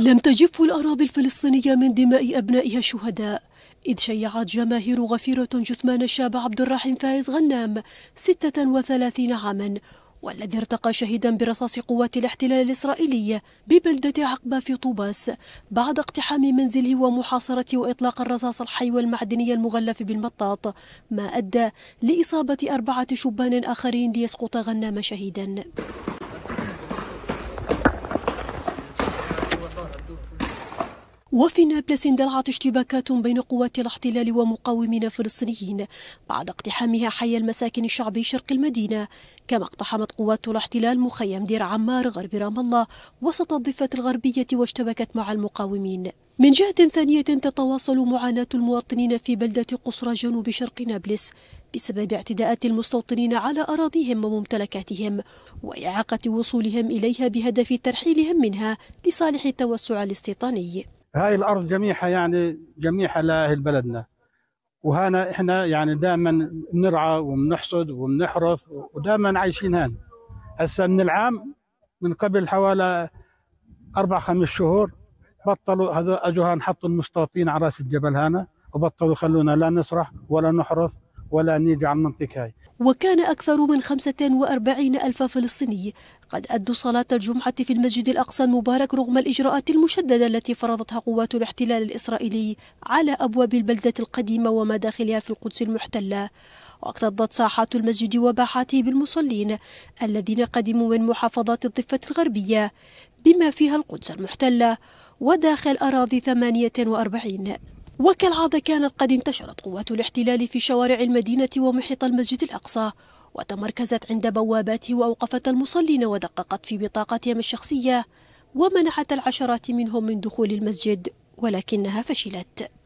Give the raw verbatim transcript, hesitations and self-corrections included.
لم تجف الأراضي الفلسطينية من دماء أبنائها الشهداء، إذ شيعت جماهير غفيرة جثمان الشاب عبد الرحيم فايز غنام ستة وثلاثين عاما، والذي ارتقى شهيدا برصاص قوات الاحتلال الإسرائيلي ببلدة عقبة في طوباس بعد اقتحام منزله ومحاصرته وإطلاق الرصاص الحي والمعدني المغلف بالمطاط، ما أدى لإصابة أربعة شبان آخرين ليسقط غنام شهيدا. وفي نابلس اندلعت اشتباكات بين قوات الاحتلال ومقاومين فلسطينيين بعد اقتحامها حي المساكن الشعبي شرق المدينة، كما اقتحمت قوات الاحتلال مخيم دير عمار غرب رام الله وسط الضفة الغربية واشتبكت مع المقاومين. من جهة ثانية تتواصل معاناة المواطنين في بلدة قصرى جنوب شرق نابلس بسبب اعتداءات المستوطنين على أراضيهم وممتلكاتهم وإعاقة وصولهم إليها بهدف ترحيلهم منها لصالح التوسع الاستيطاني. هاي الارض جميعها يعني جميعها لاهل بلدنا، وهنا احنا يعني دائما بنرعى وبنحصد وبنحرث ودائما عايشين هان. هسه من العام من قبل حوالي اربع خمس شهور بطلوا هذول، اجوا هان حطوا المستوطنين على راس الجبل هنا وبطلوا خلونا لا نسرح ولا نحرث ولا نيجي على المنطقه هاي. وكان أكثر من خمسة وأربعين ألف فلسطيني قد أدوا صلاة الجمعة في المسجد الأقصى المبارك رغم الإجراءات المشددة التي فرضتها قوات الاحتلال الإسرائيلي على أبواب البلدة القديمة ومداخلها في القدس المحتلة، واكتظت ساحات المسجد وباحاته بالمصلين الذين قدموا من محافظات الضفة الغربية بما فيها القدس المحتلة وداخل أراضي ثمانية وأربعين. وكالعادة كانت قد انتشرت قوات الاحتلال في شوارع المدينة ومحيط المسجد الأقصى وتمركزت عند بواباته وأوقفت المصلين ودققت في بطاقاتهم الشخصية ومنعت العشرات منهم من دخول المسجد، ولكنها فشلت.